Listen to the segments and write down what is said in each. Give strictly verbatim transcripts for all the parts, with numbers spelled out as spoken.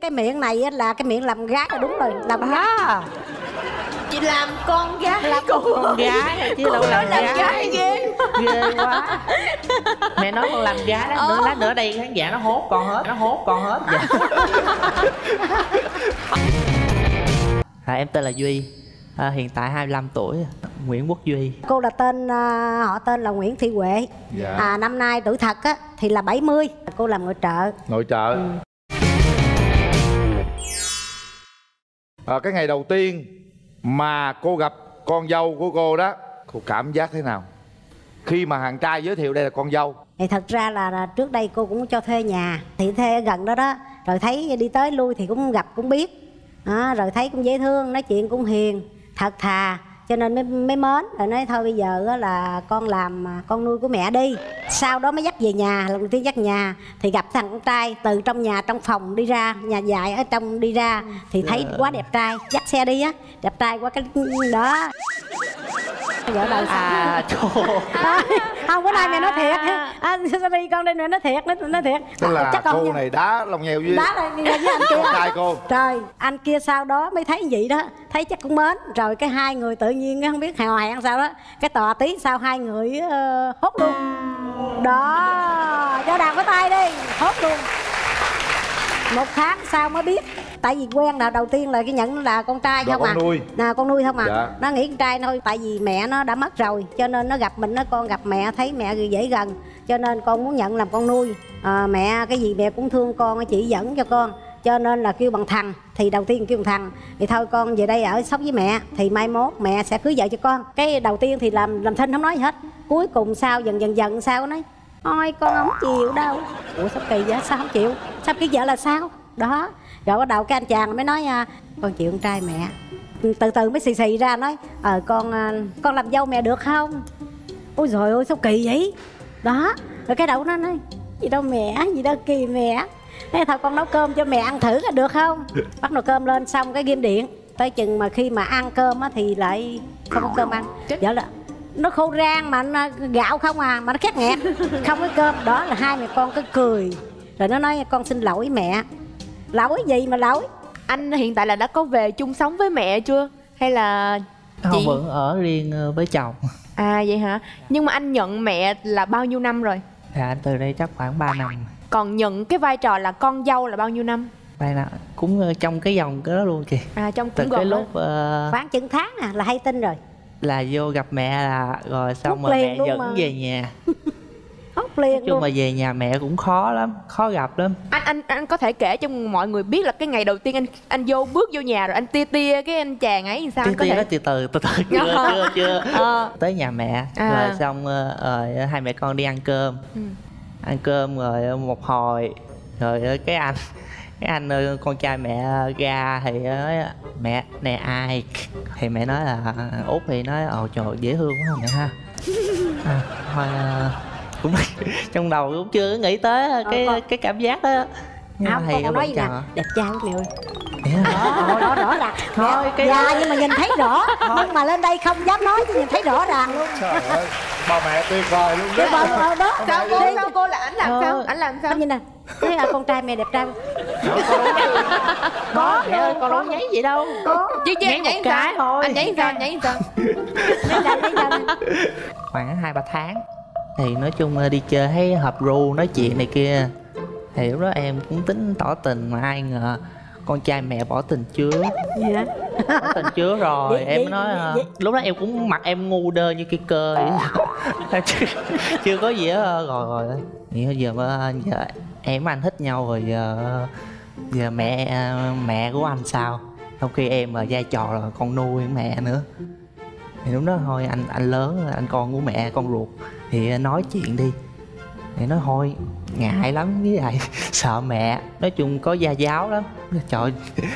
Cái miệng này là cái miệng làm gái là đúng rồi. Làm gái à. Chị làm con gái. Làm con, con gái này chứ đâu làm, làm gái, gái ghê. Ghê quá. Mẹ nói con làm gái đó, nữa lát nữa đây khán giả nó hốt con hết. Nó hốt con hết vậy. À, em tên là Duy. À, hiện tại hai mươi lăm tuổi. Nguyễn Quốc Duy. Cô là tên họ tên là Nguyễn Thị Huệ. Dạ. À, năm nay tuổi thật á thì là bảy mươi. Cô làm nội trợ. Nội trợ. Ừ. À, cái ngày đầu tiên mà cô gặp con dâu của cô đó, cô cảm giác thế nào khi mà hàng trai giới thiệu đây là con dâu? Thì thật ra là, là trước đây cô cũng cho thuê nhà, thì thuê gần đó đó, rồi thấy đi tới lui thì cũng gặp cũng biết, à, rồi thấy cũng dễ thương, nói chuyện cũng hiền, thật thà, cho nên mới, mới mến, rồi nói thôi bây giờ là con làm con nuôi của mẹ đi. Sau đó mới dắt về nhà, lần đầu tiên dắt nhà thì gặp thằng con trai từ trong nhà, trong phòng đi ra, nhà dài ở trong đi ra thì thấy quá đẹp trai, dắt xe đi á, đẹp trai quá cái đó. Vợ đầu à, trời à, không bữa nay à, mẹ nói thiệt à, sorry con đây mẹ nói thiệt, nói, nói thiệt tức à, là chắc cô như... này đá lòng nhèo với đá là, với anh kia trai cô. Trời, anh kia sau đó mới thấy vậy đó, thấy chắc cũng mến, rồi cái hai người tự nhiên không biết hào hẹn sao đó, cái tò tí sau hai người uh, hốt luôn đó, cho đàn có tay đi, hốt luôn. Một tháng sau mới biết, tại vì quen là đầu tiên là cái nhận là con trai không à, là con nuôi không à. Dạ. Nó nghĩ con trai thôi, tại vì mẹ nó đã mất rồi, cho nên nó gặp mình, nó con gặp mẹ thấy mẹ dễ gần, cho nên con muốn nhận làm con nuôi. À, mẹ cái gì mẹ cũng thương con, chỉ dẫn cho con, cho nên là kêu bằng thằng. Thì đầu tiên kêu bằng thằng thì thôi con về đây ở sống với mẹ, thì mai mốt mẹ sẽ cưới vợ cho con. Cái đầu tiên thì làm làm thinh không nói gì hết, cuối cùng sao dần dần dần sao nói ôi con không chịu đâu. Ủa sao kỳ vậy, sao không chịu, sao cái vợ là sao đó. Rồi bắt đầu cái anh chàng mới nói con chịu con trai mẹ, từ từ mới xì xì ra nói ờ con con làm dâu mẹ được không. Ôi giời ơi sao kỳ vậy đó. Rồi cái đầu nó nói gì đâu mẹ, gì đâu kỳ mẹ, thế thôi con nấu cơm cho mẹ ăn thử là được không. Bắt nồi cơm lên xong cái ghim điện, tới chừng mà khi mà ăn cơm á thì lại không có cơm ăn. Vợ là nó khô rang mà nó gạo không à, mà nó khét nghẹt không có cơm. Đó là hai mẹ con cứ cười, rồi nó nói con xin lỗi mẹ. Lỗi gì mà lỗi. Anh hiện tại là đã có về chung sống với mẹ chưa hay là chị? Không, vẫn ở riêng với chồng. À vậy hả. Nhưng mà anh nhận mẹ là bao nhiêu năm rồi? Dạ anh từ đây chắc khoảng ba năm. Còn nhận cái vai trò là con dâu là bao nhiêu năm? Vậy là cũng trong cái dòng cái đó luôn chị. À trong cũng từ cái lúc uh... khoảng chừng tháng à là hay tin rồi. Là vô gặp mẹ là rồi xong rồi mẹ dẫn mà về nhà. Nói chung mà về nhà mẹ cũng khó lắm, khó gặp lắm. Anh anh anh có thể kể cho mọi người biết là cái ngày đầu tiên anh anh vô bước vô nhà rồi anh tia tia cái anh chàng ấy làm sao? Tia tia nó từ từ từ từ chưa chưa chưa. Ờ. Tới nhà mẹ à. Rồi xong rồi hai mẹ con đi ăn cơm, ừ. ăn cơm rồi một hồi rồi cái anh cái anh con trai mẹ ra thì nói mẹ này ai, thì mẹ nói là Út, thì nói ồ trời dễ thương quá mẹ ha. À, thôi cũng trong đầu cũng chưa nghĩ tới cái ờ, cái cảm giác đó. Nhưng không, con nói gì nè, đẹp trai quá mẹ ơi. Đó, đó, đó là thôi cái dạ, đó. Nhưng mà nhìn thấy rõ thôi. Nhưng mà lên đây không dám nói chứ nhìn thấy rõ ràng luôn. Trời ơi, bà mẹ tuyệt vời luôn đó. Bà, bà, đó. Sao cô, sao cô là ảnh làm ờ. sao? Ảnh làm sao? Nhìn nè, thấy là con trai mẹ đẹp trai. Có mẹ ơi, con đâu nháy gì đâu. Có. Chứ chứ anh nháy cái thôi. Anh nháy sao? Anh nháy sao? Khoảng hai ba tháng. Thì nói chung đi chơi thấy hợp ru, nói chuyện này kia. Thì lúc đó em cũng tính tỏ tình mà ai ngờ con trai mẹ bỏ tình chứa. Dạ. Bỏ tình chứa rồi, vậy, em vậy, nói vậy. Lúc đó em cũng mặt em ngu đơ như cái cơ vậy. chưa, chưa có gì hết. Rồi rồi vậy giờ, giờ em với anh thích nhau rồi, giờ giờ mẹ mẹ của anh sao? Trong khi em là vai trò là con nuôi mẹ nữa. Thì lúc đó thôi anh anh lớn, anh con của mẹ, con ruột thì nói chuyện đi. Thì nói thôi ngại lắm với lại sợ mẹ, nói chung có gia giáo lắm. Trời ơi,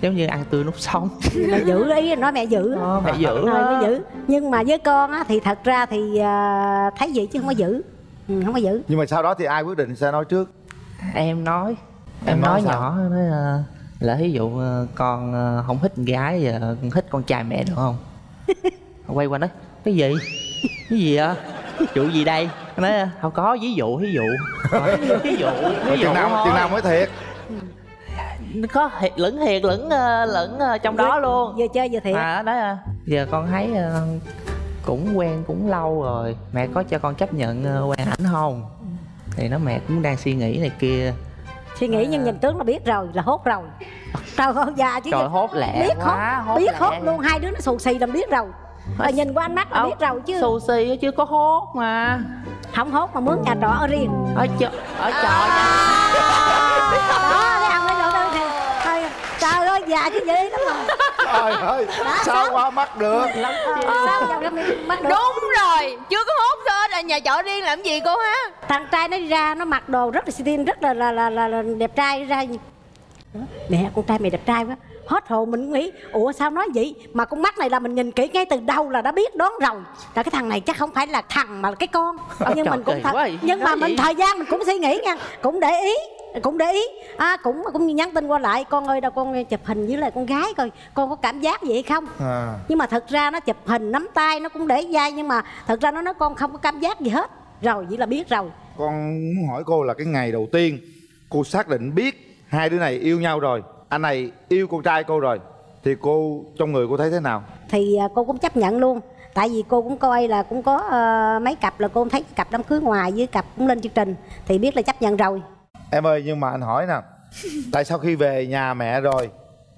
giống như ăn tươi nuốt sống. Mẹ giữ ý nói mẹ giữ. Ờ, mẹ giữ. Mẹ giữ. Nhưng mà với con á thì thật ra thì thấy vậy chứ không có giữ. Ừ, không có giữ. Nhưng mà sau đó thì ai quyết định sẽ nói trước? Em nói. Em, em nói, nói nhỏ nói là ví dụ con không thích con gái giờ thích con trai mẹ được không? Quay qua nói cái gì? Cái gì ạ? Chủ gì đây? Nói không có, ví dụ, ví dụ. Ví dụ, ví dụ. Chừng nào mới thiệt. có lẫn thiệt lẫn lẫn trong đó luôn. Giờ chơi giờ thiệt à, đó à. Giờ con thấy cũng quen cũng lâu rồi, mẹ có cho con chấp nhận quen ảnh không? Thì nó mẹ cũng đang suy nghĩ này kia, suy nghĩ nhưng nhìn tướng là biết rồi, là hốt rồi. Trời con già chứ. Trời hốt lẹ biết quá, hốt, hốt biết lẹ hốt luôn. Hai đứa nó xù xì làm biết rồi. Mà nhìn qua ánh mắt là biết rồi chứ. Xù xì chứ có hốt mà. Không hốt mà mướn nhà trọ ở riêng. Ở chợ ở trọ à. Đó thấy không, cái chỗ đơn thôi. Trời ơi già chứ vậy lắm rồi. Trời ơi đã sao sống qua mắt được lắm chứ. Sao qua mắt được. Đúng rồi, chưa có hốt thôi là nhà trọ riêng làm gì cô ha. Thằng trai nó đi ra nó mặc đồ rất là xinh, rất là là là, là, là đẹp trai ra. Nè con trai mày đẹp trai quá. Hết hồn mình cũng nghĩ ủa sao nói vậy. Mà con mắt này là mình nhìn kỹ ngay từ đầu là đã biết đoán rồi, là cái thằng này chắc không phải là thằng mà là cái con. Nhưng mình cũng thật. Nhưng mà mình thời gian mình cũng suy nghĩ nha, cũng để ý, cũng để ý à, cũng cũng nhắn tin qua lại con ơi đâu con chụp hình với lại con gái coi con có cảm giác gì hay không à. Nhưng mà thật ra nó chụp hình nắm tay nó cũng để vai, nhưng mà thật ra nó nói con không có cảm giác gì hết. Rồi vậy là biết rồi. Con muốn hỏi cô là cái ngày đầu tiên cô xác định biết hai đứa này yêu nhau rồi, anh này yêu con trai cô rồi, thì cô trong người cô thấy thế nào? Thì cô cũng chấp nhận luôn. Tại vì cô cũng coi là cũng có uh, mấy cặp là cô thấy cặp đám cưới ngoài với cặp cũng lên chương trình, thì biết là chấp nhận rồi. Em ơi nhưng mà anh hỏi nè, tại sao khi về nhà mẹ rồi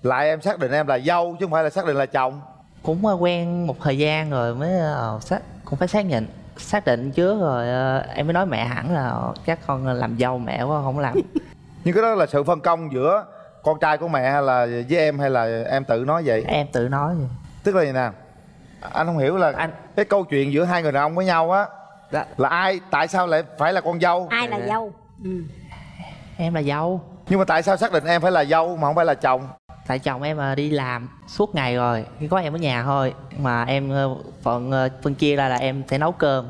lại em xác định em là dâu chứ không phải là xác định là chồng? Cũng quen một thời gian rồi mới uh, xác, cũng phải xác nhận xác định chứ rồi uh, em mới nói mẹ hẳn là chắc con làm dâu mẹ quá không làm. Nhưng cái đó là sự phân công giữa con trai của mẹ hay là với em, hay là em tự nói vậy? Em tự nói vậy. Tức là vậy nè, anh không hiểu là anh... cái câu chuyện giữa hai người đàn ông với nhau á đó... là ai, tại sao lại phải là con dâu? Ai là dâu? Ừ. Em là dâu. Nhưng mà tại sao xác định em phải là dâu mà không phải là chồng? Tại chồng em đi làm suốt ngày rồi, chỉ có em ở nhà thôi. Mà em phần phần kia là, là em sẽ nấu cơm,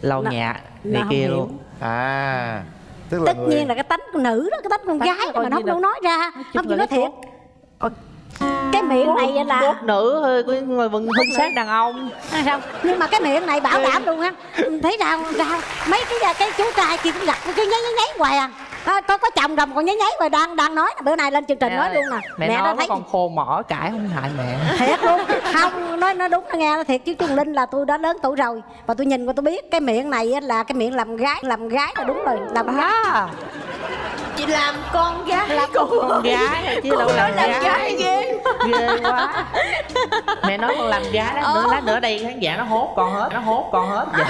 lau nhà này kia luôn hiểu. À tức là tất người... nhiên là cái tánh con nữ đó, cái tánh con tánh gái mà nó không đâu nói ra, không chịu nói thiệt. Cái miệng này là cốt nữ hơi của người vẫn hung sát đàn ông. Không, nhưng mà cái miệng này bảo đảm luôn á. Thấy ra ra mấy cái cái chú trai kia cũng gặp cứ nháy nháy nháy hoài à. À, tôi có chồng rồi còn nháy nháy rồi đang đang nói bữa nay lên chương trình mẹ nói luôn nè. Mẹ, mẹ nó thấy còn khô mỏ cãi không hại mẹ. Thiệt luôn. Không, nói nó đúng nó nghe nó thiệt chứ Trung Linh là tôi đã lớn tuổi rồi và tôi nhìn qua tôi biết cái miệng này là cái miệng làm gái, làm gái là đúng rồi, làm à. Gái. Chị làm con gái làm cô con, con gái chứ đâu làm gái. Gái ghê. Ghê quá. Mẹ nói con làm gái đó, ờ. Nữa, lát nữa đây khán giả nó hốt con hết, nó hốt con hết vậy.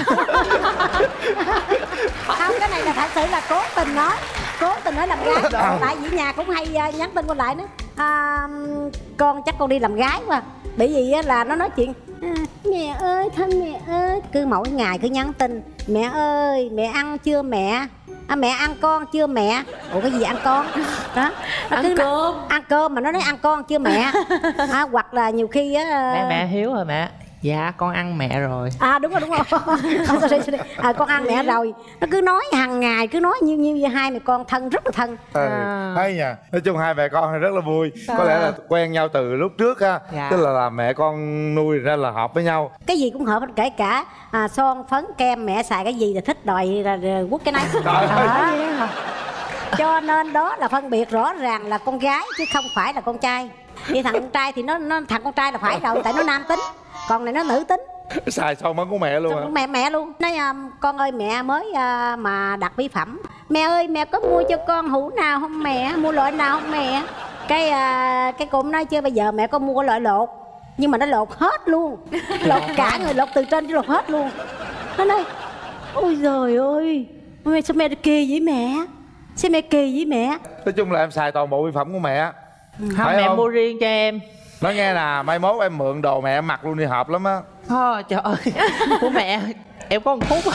Không, cái này là thật sự là cố tình nói. Cố tình nói làm gái. Tại vì nhà cũng hay nhắn tin qua lại nữa à, con chắc con đi làm gái quá. Bởi vì là nó nói chuyện à, mẹ ơi thân mẹ ơi, cứ mỗi ngày cứ nhắn tin mẹ ơi mẹ ăn chưa mẹ à, mẹ ăn con chưa mẹ. Ủa cái gì ăn con đó nó ăn cơm nói, ăn cơm mà nó nói ăn con chưa mẹ à, hoặc là nhiều khi á mẹ, mẹ hiếu rồi mẹ. Dạ con ăn mẹ rồi. À đúng rồi đúng rồi. À, con ăn mẹ rồi. Nó cứ nói hàng ngày cứ nói nhiêu nhiêu với hai mẹ con thân rất là thân. Ừ, à. Hay nha. Nói chung hai mẹ con rất là vui. À. Có lẽ là quen nhau từ lúc trước ha. Dạ. Tức là, là mẹ con nuôi ra là hợp với nhau. Cái gì cũng hợp kể cả à, son phấn kem mẹ xài cái gì là thích đòi là quất cái này. Trời ơi. À. Cho nên đó là phân biệt rõ ràng là con gái chứ không phải là con trai. Vậy thằng con trai thì nó, nó thằng con trai là phải rồi tại nó nam tính. Còn này nó nữ tính. Xài son phấn của mẹ luôn hả? Mẹ mẹ luôn. Nói um, con ơi mẹ mới uh, mà đặt mỹ phẩm. Mẹ ơi mẹ có mua cho con hũ nào không mẹ? Mua loại nào không mẹ? Cái uh, cái cũng nói chứ bây giờ mẹ có mua loại lột. Nhưng mà nó lột hết luôn. Lột cả người, lột từ trên chứ lột hết luôn. Nó nói ôi giời ơi mẹ, sao mẹ kỳ vậy mẹ? Sao mẹ kỳ vậy mẹ? Nói chung là em xài toàn bộ mỹ phẩm của mẹ. Ừ. Không, mẹ không? Mua riêng cho em. Nói nghe nè, mai mốt em mượn đồ mẹ em mặc luôn đi hợp lắm á. Thôi trời ơi, của mẹ em có một phút.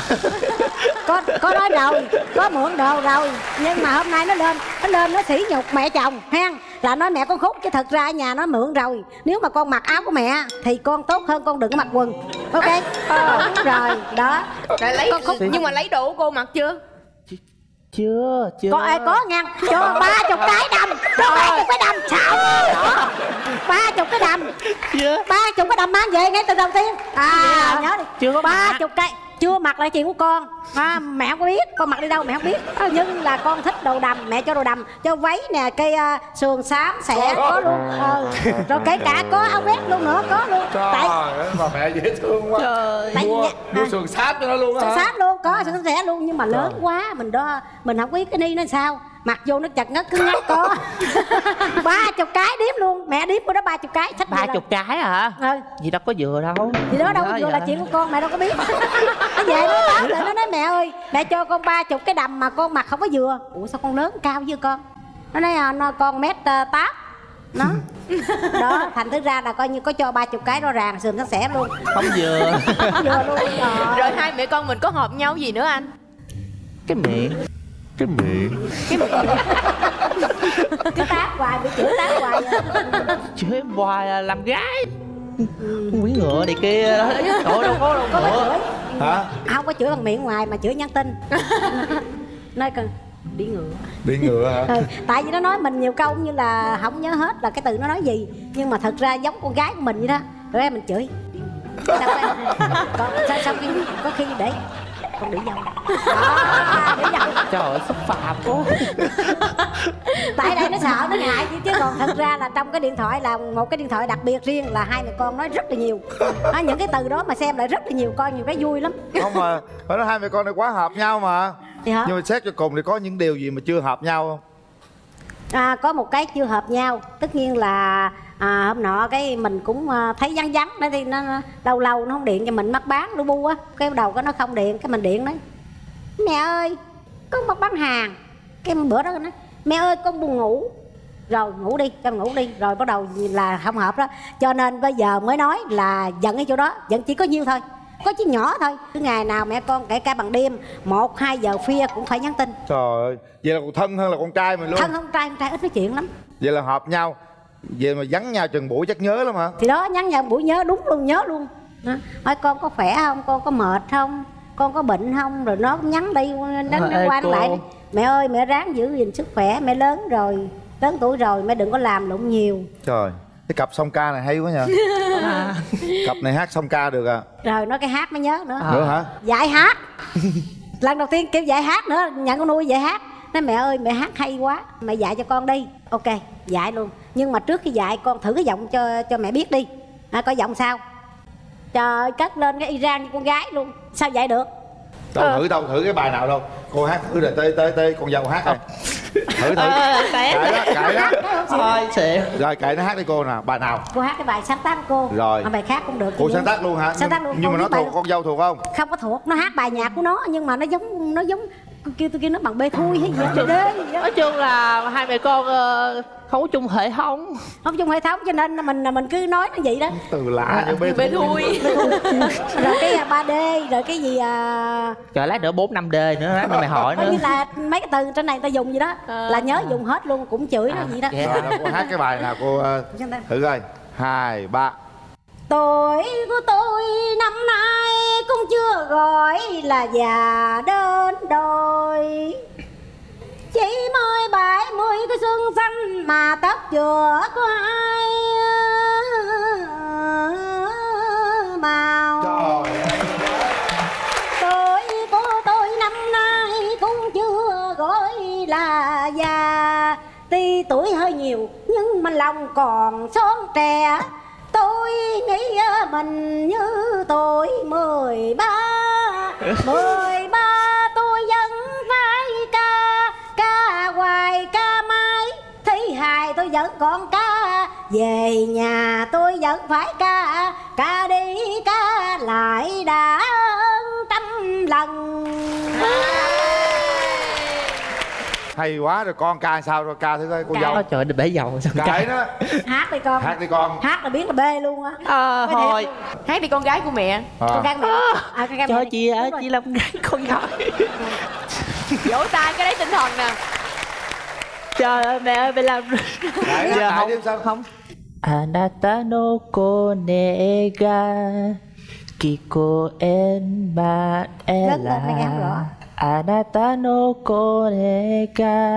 Có có nói rồi, có mượn đồ rồi. Nhưng mà hôm nay nó lên, nó lên nó sỉ nhục mẹ chồng ha. Là nói mẹ con khúc chứ thật ra nhà nó mượn rồi. Nếu mà con mặc áo của mẹ thì con tốt hơn con đừng có mặc quần. Ok. Ờ, đúng rồi, đó. Để lấy con khúc, nhưng mà lấy đồ của cô mặc chưa? Chưa, chưa. Có ai có ngang cho ba chục cái đầm, cho ba chục cái đầm xạo đó, ba chục cái đầm, ba chục cái đầm mang về ngay từ đầu tiên. À nhớ đi, chưa có ba chục cái, chưa mặc là chuyện của con à, mẹ không biết con mặc đi đâu mẹ không biết à, nhưng là con thích đồ đầm mẹ cho đồ đầm, cho váy nè, cây uh, sườn xám sẽ có, có luôn ờ. Rồi kể cả có áo vest luôn nữa có luôn. Trời tại... ơi mà mẹ dễ thương quá. Trời tại... mua, mua sườn xám cho nó luôn á, sườn xám luôn có sườn xám luôn, nhưng mà lớn trời. Quá mình đó mình không biết cái ni nó sao, mặc vô nó chặt ngất cứ ngất có ba chục cái điếm luôn, mẹ điếm của đó ba chục cái sách ba chục cái hả? Ừ. Gì đó có vừa đâu, gì đó đâu có vừa là chuyện của con mẹ đâu có biết. Nó về nó báo lại nó nói mẹ ơi mẹ cho con ba chục cái đầm mà con mặc không có vừa. Ủa sao con lớn cao với con? Nó nói nó con mét tám nó đó, thành thứ ra là coi như có cho ba chục cái rõ ràng sườn nó xẻ luôn không vừa không vừa luôn. Rồi, rồi hai mẹ con mình có hợp nhau gì nữa anh? Cái miệng cái miệng cái miệng cứ tát hoài bị chửi tát hoài chửi hoài làm gái quỷ ngựa này kia đó. Ủa đâu có đâu có chửi hả? Không có chửi bằng miệng ngoài mà chửi nhắn tin nơi cần đi ngựa đi ngựa hả? Ừ, tại vì nó nói mình nhiều câu như là không nhớ hết là cái từ nó nói gì, nhưng mà thật ra giống con gái của mình vậy đó, rồi em mình chửi sao còn sao, sao khi, có khi để con đĩ dầu à, đĩ dầu trời ơi xúc phạm quá. Tại đây nó sợ nó ngại chứ, chứ còn thật ra là trong cái điện thoại là một cái điện thoại đặc biệt riêng là hai mẹ con nói rất là nhiều à, những cái từ đó mà xem lại rất là nhiều coi nhiều cái vui lắm. Không mà phải nói hai mẹ con này quá hợp nhau mà. Nhưng mà xét cho cùng thì có những điều gì mà chưa hợp nhau không? À, có một cái chưa hợp nhau tất nhiên là à, hôm nọ cái mình cũng thấy vắng vắng đấy thì nó lâu lâu nó không điện cho mình mắc bán lu bu á, cái đầu cái nó không điện cái mình điện đấy mẹ ơi con mắc bán hàng, cái bữa đó nó mẹ ơi con buồn ngủ rồi ngủ đi con ngủ đi, rồi bắt đầu là không hợp đó, cho nên bây giờ mới nói là giận ở chỗ đó, giận chỉ có nhiêu thôi có chứ nhỏ thôi, cứ ngày nào mẹ con kể cả bằng đêm một hai giờ khuya cũng phải nhắn tin. Trời ơi vậy là còn thân hơn là con trai mình luôn. Thân hơn trai, con trai ít nói chuyện lắm. Vậy là hợp nhau, vậy mà vắng nhau chừng buổi chắc nhớ lắm hả? Thì đó nhắn nhau buổi nhớ đúng luôn nhớ luôn. Hỏi con có khỏe không, con có mệt không, con có bệnh không, rồi nó cũng nhắn đi đánh à, qua lại đi. Mẹ ơi mẹ ráng giữ gìn sức khỏe, mẹ lớn rồi lớn tuổi rồi mẹ đừng có làm lụng nhiều. Trời. Cái cặp song ca này hay quá nhờ à. Cặp này hát song ca được à? Rồi nói cái hát mới nhớ nữa à. Nữa hả? Dạy hát. Lần đầu tiên kêu dạy hát nữa, nhận con nuôi dạy hát. Nói mẹ ơi mẹ hát hay quá, mẹ dạy cho con đi. Ok dạy luôn. Nhưng mà trước khi dạy con thử cái giọng cho cho mẹ biết đi à, coi giọng sao. Trời ơi cất lên cái Iran như con gái luôn. Sao dạy được? Đâu ờ. thử đâu thử cái bài nào đâu. Cô hát thử rồi tới tới tới con dâu hát này. Thử thử ờ, cãi đó, cãi đó thôi. Rồi cãi nó hát đi cô nào, bài nào? Cô hát cái bài sáng tác của cô. Rồi bài khác cũng được. Cô sáng tác luôn hả? Sáng tác luôn. Nhưng mà nó thuộc, con dâu thuộc không? Không có thuộc, nó hát bài nhạc của nó nhưng mà nó giống nó giống kêu tôi kêu nó bằng bê thui hay gì đó. Nói chung là hai mẹ con không có chung hệ thống. Không chung hệ thống cho nên mình mình cứ nói nó vậy đó. Từ lạ như bê thui. Rồi cái ba đê rồi cái gì trời lát nữa bốn năm đê nữa mà mày hỏi nữa. Như là mấy cái từ trên này ta dùng gì đó là nhớ dùng hết luôn, cũng chửi nó vậy đó. Cô hát cái bài nào cô thử coi. Hai ba. Tuổi của tôi năm nay cũng chưa gọi là già đến đôi, chỉ mới bảy mươi cái xương xanh mà tóc chưa có ai màu. Tuổi của tôi năm nay cũng chưa gọi là già, tuy tuổi hơi nhiều nhưng mà lòng còn son trẻ. Tôi nghĩ mình như tuổi mười ba, mười ba tôi vẫn phải ca, ca hoài ca mãi. Thứ hai tôi vẫn còn ca, về nhà tôi vẫn phải ca, ca đi ca lại đã trăm lần. Hay quá rồi con ca sao rồi ca thử coi cô dâu. Trời đừng bể dầu sao cái đó. Hát đi con. Hát đi con. Hát là biết là bê luôn á. Ờ à, thôi. Hát đi con gái của mẹ. À. Con gái của mẹ. À, con gái. Cho chị á, chị là con gái con gái. Vỗ tay cái đấy tinh thần nè. Trời ơi mẹ ơi mẹ làm. Đấy, giờ không sao không. Anata no kone ga kiko en ba ela. Lớn lên mày nghe rõ. Anata no kore ga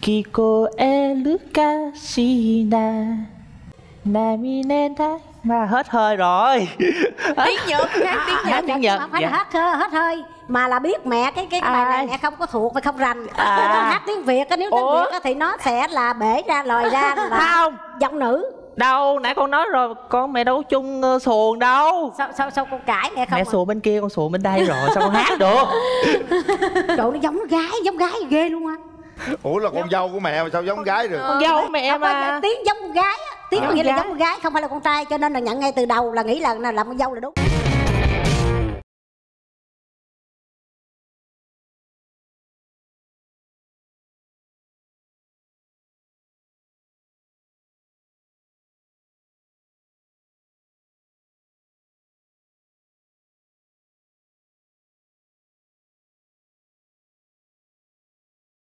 kikoeru ka shina nami ne dai. Mà hết hơi rồi. Tiếng Nhật, tiếng Nhật không phải là hết hơi, hết hơi mà là biết mẹ cái cái bài này mẹ không có thuộc và không rành. Con hát tiếng Việt, nếu tiếng Việt thì nó sẽ là bể ra lòi ra là giọng nữ. Đâu, nãy con nói rồi, con mẹ đâu chung xuồng đâu. Sao sao sao con cãi mẹ không? Mẹ xuồng bên kia, con xuồng bên đây rồi, sao con hát được? Trời, nó giống gái, giống gái ghê luôn á. Ủa là con dâu của mẹ mà sao giống gái được? Con dâu của mẹ mà tiếng giống gái á. Tiếng có nghĩa là giống con gái không phải là con trai, cho nên là nhận ngay từ đầu là nghĩ là làm con dâu là đúng.